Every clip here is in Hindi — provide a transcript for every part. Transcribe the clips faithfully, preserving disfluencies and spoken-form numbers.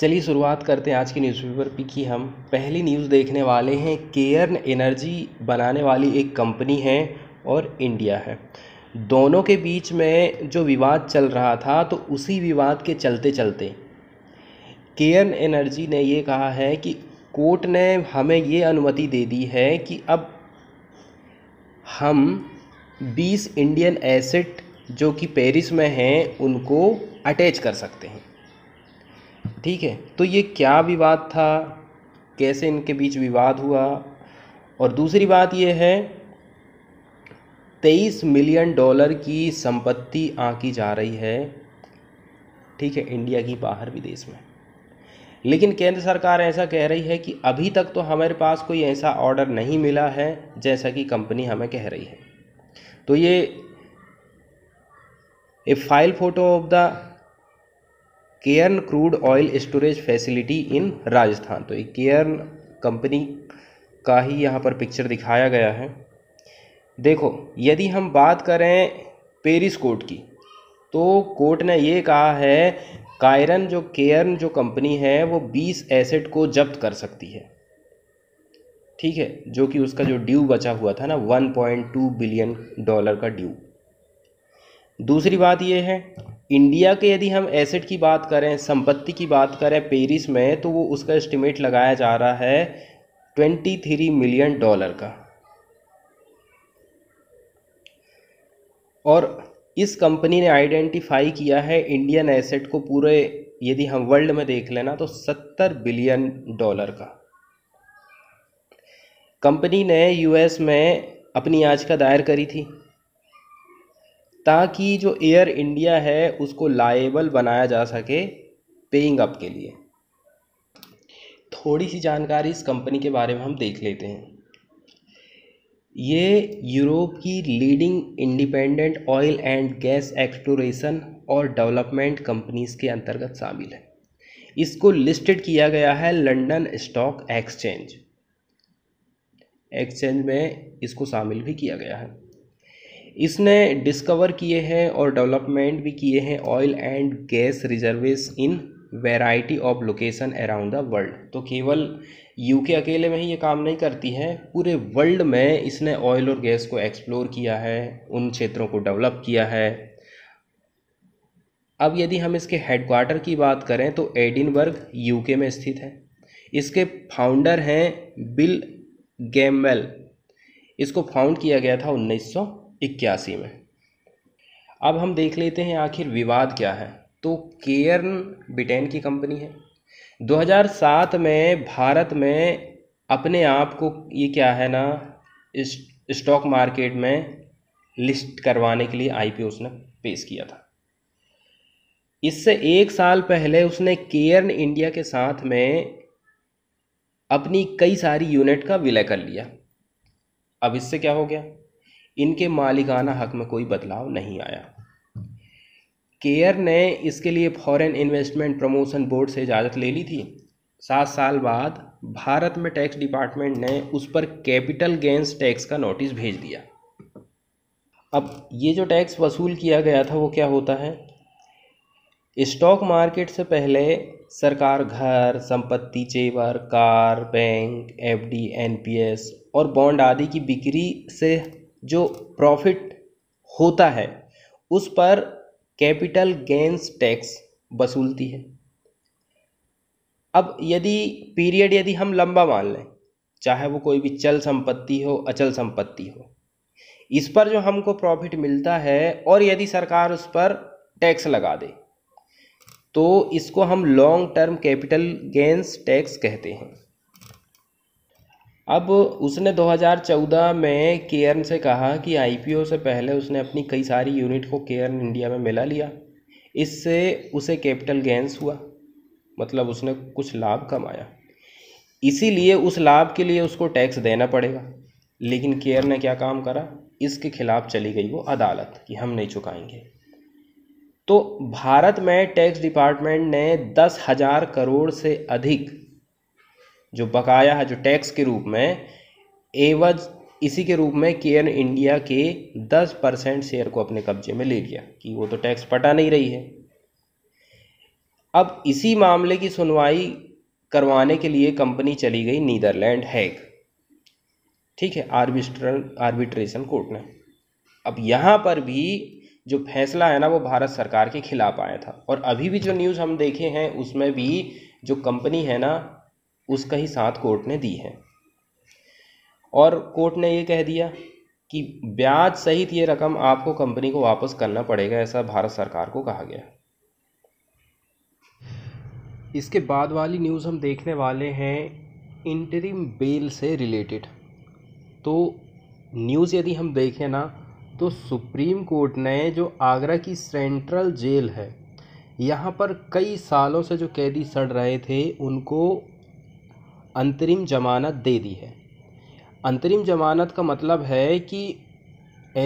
चलिए शुरुआत करते हैं आज की न्यूज़पेपर पी की। हम पहली न्यूज़ देखने वाले हैं, केयर्न एनर्जी बनाने वाली एक कंपनी है और इंडिया है, दोनों के बीच में जो विवाद चल रहा था तो उसी विवाद के चलते चलते केयर्न एनर्जी ने ये कहा है कि कोर्ट ने हमें ये अनुमति दे दी है कि अब हम बीस इंडियन एसेट जो कि पेरिस में हैं उनको अटैच कर सकते हैं। ठीक है, तो ये क्या विवाद था, कैसे इनके बीच विवाद हुआ। और दूसरी बात ये है, तेईस मिलियन डॉलर की संपत्ति आंकी जा रही है, ठीक है, इंडिया की बाहर विदेश में। लेकिन केंद्र सरकार ऐसा कह रही है कि अभी तक तो हमारे पास कोई ऐसा ऑर्डर नहीं मिला है जैसा कि कंपनी हमें कह रही है। तो ये a file photo of the Cairn crude oil storage facility in Rajasthan, तो ये केयर्न कंपनी का ही यहाँ पर पिक्चर दिखाया गया है। देखो, यदि हम बात करें पेरिस कोर्ट की, तो कोर्ट ने ये कहा है कायरन जो केयर्न जो कंपनी है वो बीस एसेट को जब्त कर सकती है, ठीक है, जो कि उसका जो ड्यू बचा हुआ था ना one point two billion dollar का ड्यू। दूसरी बात ये है, इंडिया के यदि हम एसेट की बात करें, संपत्ति की बात करें पेरिस में, तो वो उसका एस्टिमेट लगाया जा रहा है तेईस मिलियन डॉलर का। और इस कंपनी ने आइडेंटिफाई किया है इंडियन एसेट को पूरे, यदि हम वर्ल्ड में देख लेना, तो सत्तर बिलियन डॉलर का। कंपनी ने यूएस में अपनी याचिका दायर करी थी ताकि जो एयर इंडिया है उसको लायबल बनाया जा सके पेइंग अप के लिए। थोड़ी सी जानकारी इस कंपनी के बारे में हम देख लेते हैं। ये यूरोप की leading independent oil and gas exploration और डेवलपमेंट कंपनीज के अंतर्गत शामिल है। इसको लिस्टेड किया गया है लंदन स्टॉक एक्सचेंज एक्सचेंज में इसको शामिल भी किया गया है। इसने डिस्कवर किए हैं और डेवलपमेंट भी किए हैं oil and gas reserves in variety of location around the world. तो केवल यूके अकेले में ही ये काम नहीं करती है, पूरे वर्ल्ड में इसने ऑयल और गैस को एक्सप्लोर किया है, उन क्षेत्रों को डेवलप किया है। अब यदि हम इसके हेडक्वार्टर की बात करें तो एडिनबर्ग यूके में स्थित है। इसके फाउंडर हैं बिल गैमेल, इसको फाउंड किया गया था उन्नीस सौ इक्यासी में। अब हम देख लेते हैं आखिर विवाद क्या है। तो केयर्न ब्रिटेन की कंपनी है, दो हज़ार सात में भारत में अपने आप को ये क्या है ना स्टॉक मार्केट में लिस्ट करवाने के लिए आईपीओ उसने पेश किया था। इससे एक साल पहले उसने केयर्न इंडिया के साथ में अपनी कई सारी यूनिट का विलय कर लिया। अब इससे क्या हो गया, इनके मालिकाना हक में कोई बदलाव नहीं आया। केयर्न ने इसके लिए फॉरेन इन्वेस्टमेंट प्रमोशन बोर्ड से इजाज़त ले ली थी। सात साल बाद भारत में टैक्स डिपार्टमेंट ने उस पर कैपिटल गेंस टैक्स का नोटिस भेज दिया। अब ये जो टैक्स वसूल किया गया था वो क्या होता है, स्टॉक मार्केट से पहले सरकार घर, संपत्ति, जेवर, कार, बैंक, एफडी, एनपीएस और बॉन्ड आदि की बिक्री से जो प्रॉफिट होता है उस पर कैपिटल गेंस टैक्स वसूलती है। अब यदि पीरियड यदि हम लंबा मान लें, चाहे वो कोई भी चल संपत्ति हो, अचल संपत्ति हो, इस पर जो हमको प्रॉफिट मिलता है और यदि सरकार उस पर टैक्स लगा दे तो इसको हम long term capital gains tax कहते हैं। अब उसने दो हज़ार चौदह में केयर्न से कहा कि आईपीओ से पहले उसने अपनी कई सारी यूनिट को केयर्न इंडिया में मिला लिया, इससे उसे कैपिटल गेंस हुआ, मतलब उसने कुछ लाभ कमाया, इसीलिए उस लाभ के लिए उसको टैक्स देना पड़ेगा। लेकिन केयर्न ने क्या काम करा, इसके खिलाफ चली गई वो अदालत कि हम नहीं चुकाएंगे। तो भारत में टैक्स डिपार्टमेंट ने दस हज़ार करोड़ से अधिक जो बकाया है जो टैक्स के रूप में एवज, इसी के रूप में केयर्न इंडिया के दस परसेंट शेयर को अपने कब्जे में ले लिया कि वो तो टैक्स पटा नहीं रही है। अब इसी मामले की सुनवाई करवाने के लिए कंपनी चली गई नीदरलैंड हैग, ठीक है, आर्बिट्रल आर्बिट्रेशन कोर्ट में। अब यहाँ पर भी जो फैसला है ना वो भारत सरकार के खिलाफ आया था, और अभी भी जो न्यूज़ हम देखे हैं उसमें भी जो कंपनी है ना उसका ही साथ कोर्ट ने दी है। और कोर्ट ने ये कह दिया कि ब्याज सहित ये रकम आपको कंपनी को वापस करना पड़ेगा, ऐसा भारत सरकार को कहा गया। इसके बाद वाली न्यूज़ हम देखने वाले हैं इंटरिम बेल से रिलेटेड। तो न्यूज़ यदि हम देखें ना तो सुप्रीम कोर्ट ने जो आगरा की सेंट्रल जेल है यहाँ पर कई सालों से जो कैदी सड़ रहे थे उनको अंतरिम जमानत दे दी है। अंतरिम जमानत का मतलब है कि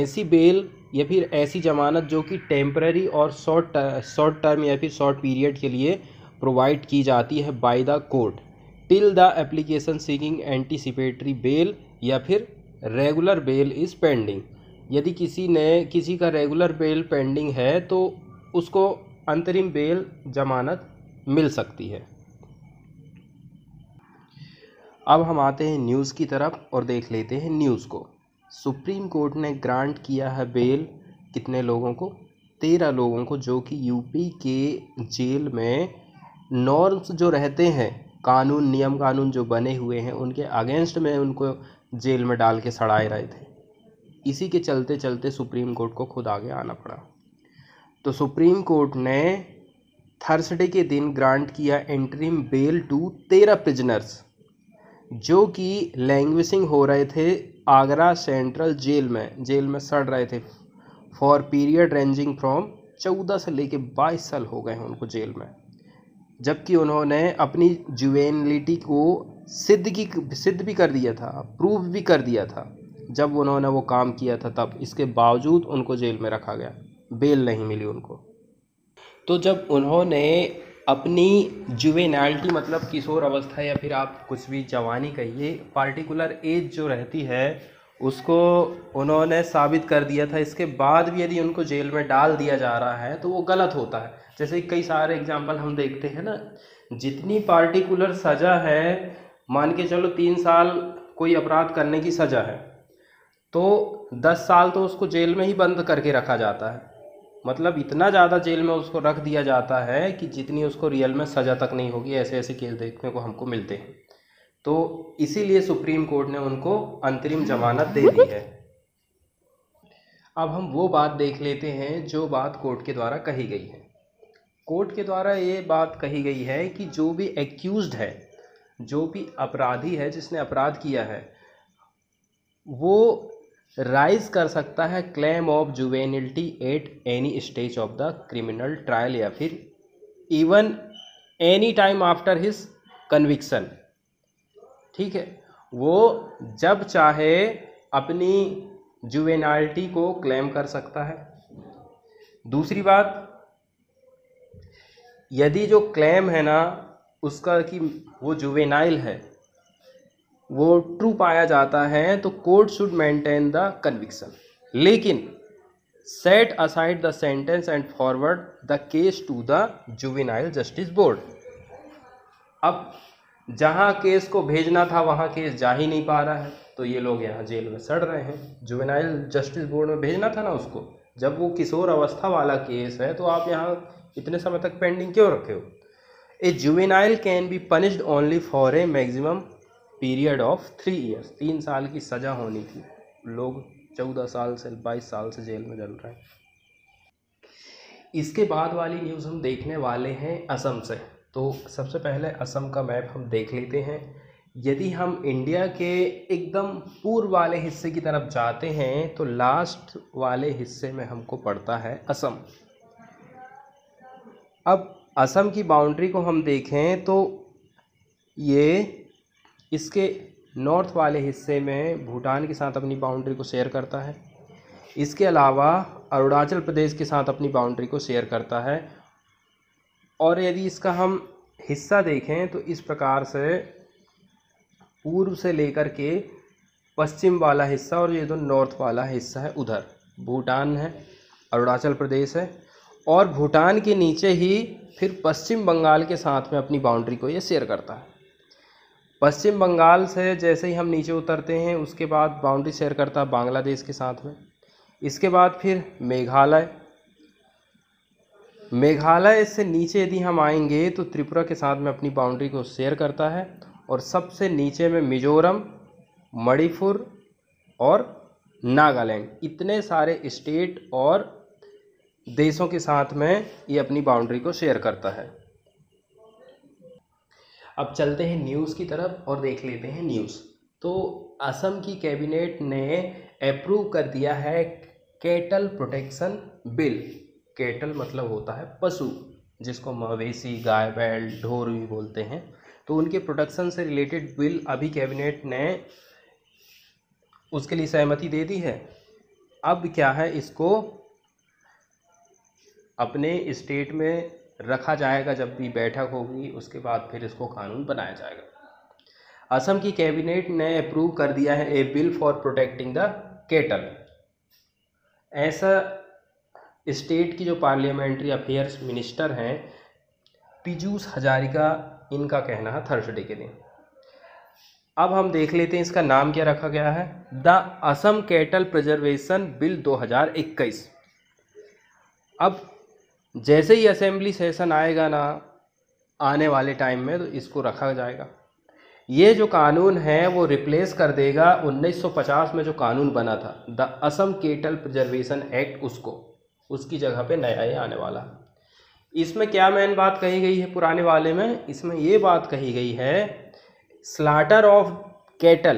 ऐसी बेल या फिर ऐसी जमानत जो कि टेम्पररी और शॉर्ट शॉर्ट टर्म या फिर शॉर्ट पीरियड के लिए प्रोवाइड की जाती है by the court till the application seeking anticipatory bail या फिर रेगुलर बेल इज़ पेंडिंग। यदि किसी ने किसी का रेगुलर बेल पेंडिंग है तो उसको अंतरिम बेल जमानत मिल सकती है। अब हम आते हैं न्यूज़ की तरफ और देख लेते हैं न्यूज़ को। सुप्रीम कोर्ट ने ग्रांट किया है बेल कितने लोगों को, तेरह लोगों को, जो कि यूपी के जेल में नॉर्म्स जो रहते हैं, कानून नियम कानून जो बने हुए हैं उनके अगेंस्ट में उनको जेल में डाल के सड़ाए रहे थे। इसी के चलते चलते सुप्रीम कोर्ट को खुद आगे आना पड़ा। तो सुप्रीम कोर्ट ने थर्सडे के दिन ग्रांट किया इंटरिम बेल टू तेरह प्रिजनर्स जो कि लैंग्विशिंग हो रहे थे आगरा सेंट्रल जेल में, जेल में सड़ रहे थे, फॉर पीरियड रेंजिंग फ्रॉम चौदह से लेके बाईस साल हो गए हैं उनको जेल में, जबकि उन्होंने अपनी जुवेनिलिटी को सिद्ध की सिद्ध भी कर दिया था, प्रूव भी कर दिया था जब उन्होंने वो काम किया था तब। इसके बावजूद उनको जेल में रखा गया, बेल नहीं मिली उनको। तो जब उन्होंने अपनी जुवेनाल्टी मतलब किशोर अवस्था या फिर आप कुछ भी जवानी कहिए, पार्टिकुलर एज जो रहती है उसको उन्होंने साबित कर दिया था, इसके बाद भी यदि उनको जेल में डाल दिया जा रहा है तो वो गलत होता है। जैसे कई सारे एग्जाम्पल हम देखते हैं ना, जितनी पार्टिकुलर सज़ा है, मान के चलो तीन साल कोई अपराध करने की सज़ा है तो दस साल तो उसको जेल में ही बंद करके रखा जाता है। मतलब इतना ज़्यादा जेल में उसको रख दिया जाता है कि जितनी उसको रियल में सज़ा तक नहीं होगी। ऐसे ऐसे केस देखने को हमको मिलते हैं, तो इसीलिए सुप्रीम कोर्ट ने उनको अंतरिम जमानत दे दी है। अब हम वो बात देख लेते हैं जो बात कोर्ट के द्वारा कही गई है। कोर्ट के द्वारा ये बात कही गई है कि जो भी एक्यूज्ड है, जो भी अपराधी है, जिसने अपराध किया है, वो राइज कर सकता है claim of juvenility at any stage of the criminal trial या फिर even any time after his conviction, ठीक है। वो जब चाहे अपनी जुवेनाल्टी को क्लेम कर सकता है। दूसरी बात, यदि जो क्लेम है ना उसका कि वो जुवेनाइल है वो ट्रू पाया जाता है तो court should maintain the conviction, लेकिन set aside the sentence and forward the case to the juvenile justice board. अब जहाँ केस को भेजना था वहाँ केस जा ही नहीं पा रहा है तो ये लोग यहाँ जेल में सड़ रहे हैं। जुवेनाइल जस्टिस बोर्ड में भेजना था ना उसको, जब वो किशोर अवस्था वाला केस है तो आप यहाँ इतने समय तक पेंडिंग क्यों रखे हो। A juvenile can be punished only for a maximum period of three years. तीन साल की सज़ा होनी थी, लोग चौदह साल से बाईस साल से जेल में जल रहे हैं। इसके बाद वाली न्यूज़ हम देखने वाले हैं असम से। तो सबसे पहले असम का मैप हम देख लेते हैं। यदि हम इंडिया के एकदम पूर्व वाले हिस्से की तरफ जाते हैं तो लास्ट वाले हिस्से में हमको पड़ता है असम। अब असम की बाउंड्री को हम देखें तो ये इसके नॉर्थ वाले हिस्से में भूटान के साथ अपनी बाउंड्री को शेयर करता है, इसके अलावा अरुणाचल प्रदेश के साथ अपनी बाउंड्री को शेयर करता है। और यदि इसका हम हिस्सा देखें तो इस प्रकार से पूर्व से लेकर के पश्चिम वाला हिस्सा और ये जो नॉर्थ वाला हिस्सा है उधर भूटान है, अरुणाचल प्रदेश है, और भूटान के नीचे ही फिर पश्चिम बंगाल के साथ में अपनी बाउंड्री को ये शेयर करता है। पश्चिम बंगाल से जैसे ही हम नीचे उतरते हैं उसके बाद बाउंड्री शेयर करता है बांग्लादेश के साथ में। इसके बाद फिर मेघालय, मेघालय से नीचे यदि हम आएंगे तो त्रिपुरा के साथ में अपनी बाउंड्री को शेयर करता है, और सबसे नीचे में मिजोरम, मणिपुर और नागालैंड, इतने सारे स्टेट और देशों के साथ में ये अपनी बाउंड्री को शेयर करता है। अब चलते हैं न्यूज़ की तरफ और देख लेते हैं न्यूज़। तो असम की कैबिनेट ने अप्रूव कर दिया है कैटल प्रोटेक्शन बिल। कैटल मतलब होता है पशु, जिसको मवेशी, गाय, बैल, ढोर भी बोलते हैं। तो उनके प्रोटेक्शन से रिलेटेड बिल अभी कैबिनेट ने उसके लिए सहमति दे दी है। अब क्या है, इसको अपने स्टेट में रखा जाएगा, जब भी बैठक होगी उसके बाद फिर इसको कानून बनाया जाएगा। असम की कैबिनेट ने अप्रूव कर दिया है a bill for protecting the cattle. ऐसा स्टेट की जो पार्लियामेंट्री अफेयर्स मिनिस्टर हैं पीयूष हजारिका, इनका कहना है थर्सडे के दिन। अब हम देख लेते हैं इसका नाम क्या रखा गया है, the Assam cattle preservation bill दो हज़ार इक्कीस। अब जैसे ही असेंबली सेशन आएगा ना आने वाले टाइम में, तो इसको रखा जाएगा। ये जो कानून है वो रिप्लेस कर देगा उन्नीस सौ पचास में जो कानून बना था the Assam cattle preservation act, उसको उसकी जगह पे नया ये आने वाला। इसमें क्या मेन बात कही गई है पुराने वाले में, इसमें ये बात कही गई है स्लाटर ऑफ कैटल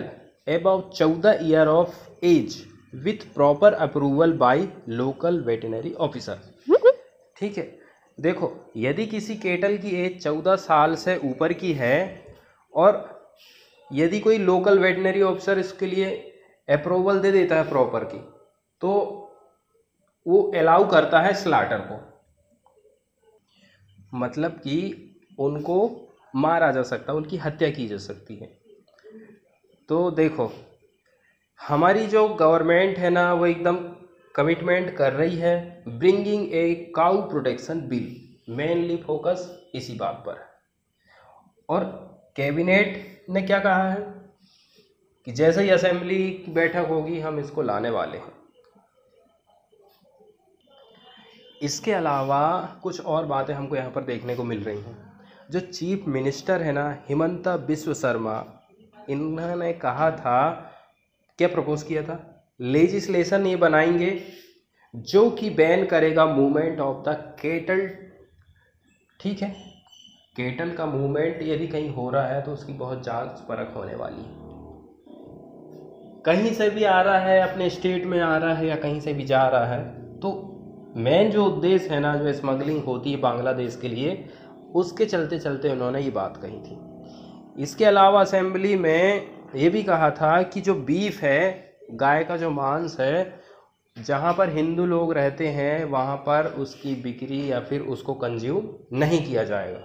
अबाउट चौदह year of age with proper approval by local veterinary officer. ठीक है, देखो यदि किसी कैटल की एज चौदह साल से ऊपर की है और यदि कोई लोकल वेटनरी ऑफिसर इसके लिए अप्रूवल दे देता है प्रॉपर की, तो वो अलाउ करता है स्लाटर को, मतलब कि उनको मारा जा सकता है, उनकी हत्या की जा सकती है। तो देखो हमारी जो गवर्नमेंट है ना वो एकदम कमिटमेंट कर रही है bringing a cow protection bill, mainly focus इसी बात पर है। और कैबिनेट ने क्या कहा है कि जैसे ही असेंबली की बैठक होगी हम इसको लाने वाले हैं। इसके अलावा कुछ और बातें हमको यहाँ पर देखने को मिल रही हैं। जो चीफ मिनिस्टर है ना हिमंता बिस्व शर्मा, इन्होंने कहा था, क्या प्रपोज किया था, लेजिस्लेशन ये बनाएंगे जो कि बैन करेगा मूवमेंट ऑफ द कैटल। ठीक है, कैटल का मूवमेंट यदि कहीं हो रहा है तो उसकी बहुत जांच परख होने वाली है। कहीं से भी आ रहा है, अपने स्टेट में आ रहा है या कहीं से भी जा रहा है, तो मेन जो उद्देश्य है ना जो स्मगलिंग होती है बांग्लादेश के लिए, उसके चलते चलते उन्होंने ये बात कही थी। इसके अलावा असेंबली में ये भी कहा था कि जो बीफ है, गाय का जो मांस है, जहाँ पर हिंदू लोग रहते हैं वहाँ पर उसकी बिक्री या फिर उसको कंज्यूम नहीं किया जाएगा।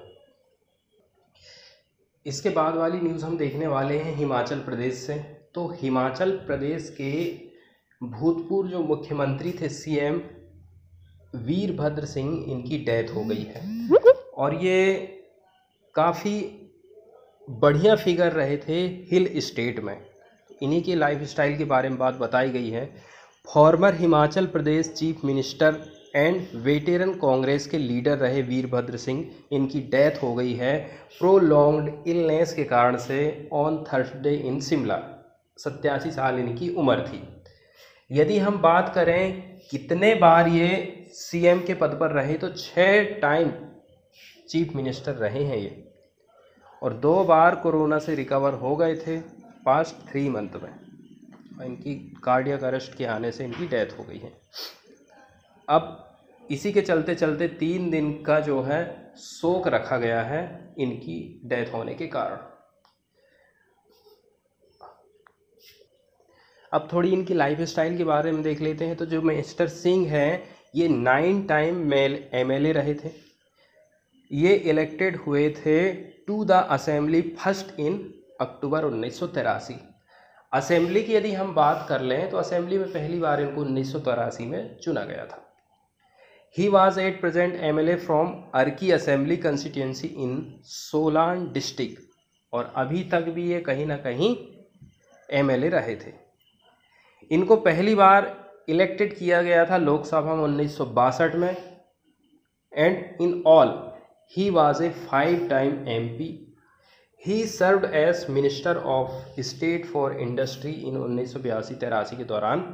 इसके बाद वाली न्यूज़ हम देखने वाले हैं हिमाचल प्रदेश से। तो हिमाचल प्रदेश के भूतपूर्व जो मुख्यमंत्री थे सीएम वीरभद्र सिंह, इनकी डेथ हो गई है। और ये काफ़ी बढ़िया फिगर रहे थे हिल स्टेट में। इन्हीं के लाइफस्टाइल के बारे में बात बताई गई है। Former Himachal Pradesh chief minister and veteran Congress के लीडर रहे वीरभद्र सिंह, इनकी डेथ हो गई है प्रोलॉन्ग्ड इलनेस के कारण से ऑन थर्सडे इन शिमला। सत्तासी साल इनकी उम्र थी। यदि हम बात करें कितने बार ये सीएम के पद पर रहे, तो छः टाइम चीफ मिनिस्टर रहे हैं ये, और दो बार कोरोना से रिकवर हो गए थे पास्ट थ्री मंथ में, और इनकी कार्डियक अरेस्ट के आने से इनकी डेथ हो गई है। अब इसी के चलते चलते तीन दिन का जो है शोक रखा गया है इनकी डेथ होने के कारण। अब थोड़ी इनकी लाइफस्टाइल के बारे में देख लेते हैं। तो जो मिस्टर सिंह हैं ये नाइन टाइम मेल एमएलए रहे थे। ये इलेक्टेड हुए थे to the assembly first in October उन्नीस सौ तिरासी। असेंबली की यदि हम बात कर लें तो असेंबली में पहली बार इनको उन्नीस सौ तिरासी में चुना गया था। He was at present M L A from Arki Assembly constituency in Solan district. और अभी तक भी ये कहीं ना कहीं एम एल ए रहे थे। इनको पहली बार इलेक्टेड किया गया था लोकसभा में उन्नीस सौ बासठ में and in all he was a five time M P. He served as minister of state for industry in उन्नीस सौ बयासी तिरासी के दौरान।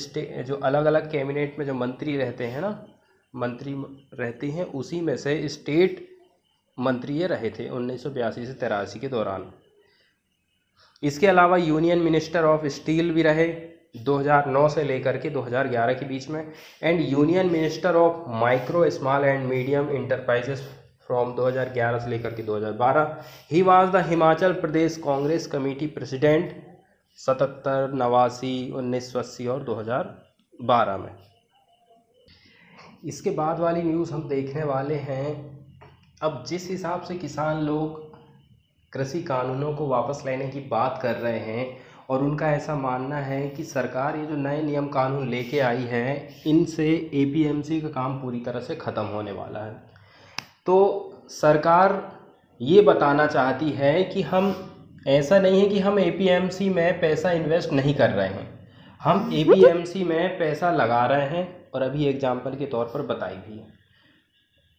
स्टे जो अलग अलग कैबिनेट में जो मंत्री रहते हैं ना मंत्री रहती हैं उसी में से स्टेट मंत्री ये रहे थे उन्नीस सौ बयासी से तिरासी के दौरान। इसके अलावा यूनियन मिनिस्टर ऑफ स्टील भी रहे दो हज़ार नौ से लेकर के दो हज़ार ग्यारह के बीच में and union minister of micro small and medium enterprises from दो हज़ार ग्यारह से लेकर के दो हज़ार बारह। He was the Himachal Pradesh Congress committee president सतहत्तर नवासी उन्नीस सौ अस्सी और दो हज़ार बारह में। इसके बाद वाली न्यूज़ हम देखने वाले हैं। अब जिस हिसाब से किसान लोग कृषि कानूनों को वापस लेने की बात कर रहे हैं और उनका ऐसा मानना है कि सरकार ये जो नए नियम कानून लेके आई हैं इनसे ए पी एम सी का काम पूरी तरह से ख़त्म होने वाला है। तो सरकार ये बताना चाहती है कि हम ऐसा नहीं है कि हम ए पी एम सी में पैसा इन्वेस्ट नहीं कर रहे हैं, हम ए पी एम सी में पैसा लगा रहे हैं और अभी एग्जाम्पल के तौर पर बताई भी है।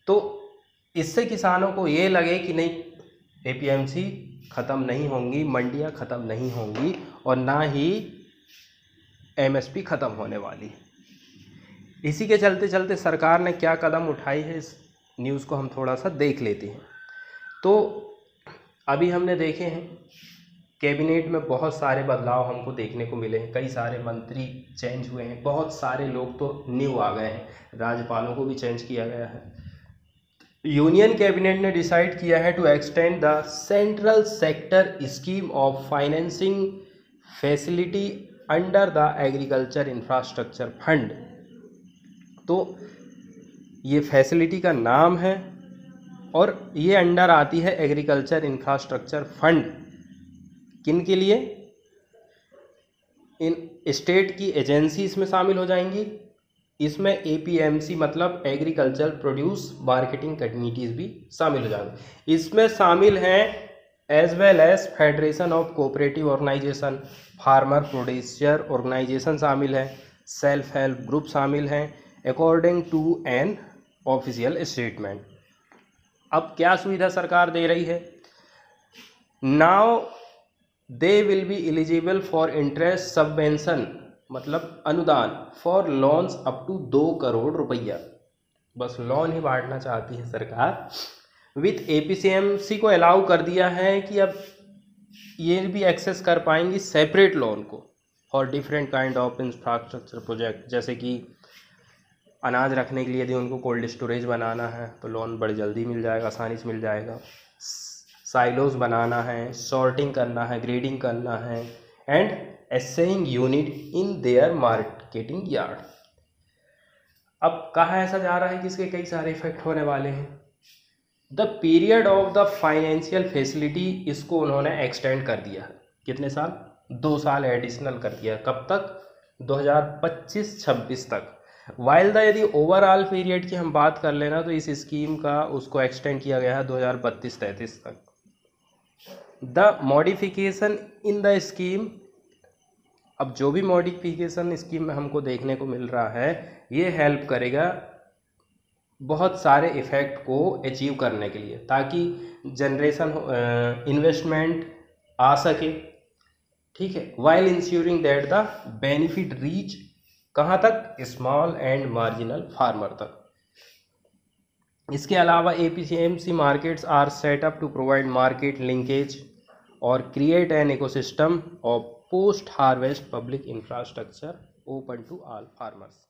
तो इससे किसानों को ये लगे कि नहीं ए पी एम सी ख़त्म नहीं होंगी, मंडियां ख़त्म नहीं होंगी और ना ही एम एस पी ख़त्म होने वाली। इसी के चलते चलते सरकार ने क्या कदम उठाई है इस न्यूज़ को हम थोड़ा सा देख लेते हैं। तो अभी हमने देखे हैं कैबिनेट में बहुत सारे बदलाव हमको देखने को मिले हैं, कई सारे मंत्री चेंज हुए हैं, बहुत सारे लोग तो न्यू आ गए हैं, राज्यपालों को भी चेंज किया गया है। यूनियन कैबिनेट ने डिसाइड किया है to extend the central sector scheme of financing facility under the agriculture infrastructure fund. तो ये फैसिलिटी का नाम है और ये अंडर आती है एग्रीकल्चर इंफ्रास्ट्रक्चर फंड। किन के लिए? इन स्टेट की एजेंसी इसमें शामिल हो जाएंगी। इसमें ए पी एम सी मतलब एग्रीकल्चर प्रोड्यूस मार्केटिंग कम्युनिटीज़ भी शामिल हो जाएंगे। इसमें शामिल हैं as well as federation of cooperative organisation, farmer producer organisation शामिल हैं, सेल्फ हेल्प ग्रुप शामिल हैं according to an official statement. अब क्या सुविधा सरकार दे रही है? Now they will be eligible for interest subvention मतलब अनुदान फॉर लोन्स अप टू दो करोड़ रुपया। बस लोन ही बांटना चाहती है सरकार। With A P C M C को अलाउ कर दिया है कि अब ये भी एक्सेस कर पाएंगी सेपरेट लोन को और different kind of infrastructure project, जैसे कि अनाज रखने के लिए यदि उनको कोल्ड स्टोरेज बनाना है तो लोन बड़ी जल्दी मिल जाएगा, आसानी से मिल जाएगा। साइलोज बनाना है, सॉर्टिंग करना है, ग्रेडिंग करना है and assaying unit in their marketing yard. अब कहा ऐसा जा रहा है कि इसके कई सारे इफेक्ट होने वाले हैं। The period of the financial facility इसको उन्होंने एक्सटेंड कर दिया है। कितने साल? दो साल एडिशनल कर दिया। कब तक? दो हज़ार पच्चीस छब्बीस तक। वाइल द यदि ओवरऑल पीरियड की हम बात कर लेना तो इस स्कीम का उसको एक्सटेंड किया गया है दो हज़ार बत्तीस तैंतीस तक। The modification in the scheme, अब जो भी मॉडिफिकेशन स्कीम में हमको देखने को मिल रहा है ये हेल्प करेगा बहुत सारे इफ़ेक्ट को अचीव करने के लिए ताकि जनरेशन इन्वेस्टमेंट आ सके, ठीक है। While ensuring that the benefit reach कहाँ तक? स्मॉल एंड मार्जिनल फार्मर तक। इसके अलावा A P C M C markets are set up to provide market linkage और create an ecosystem of post harvest public infrastructure open to all farmers.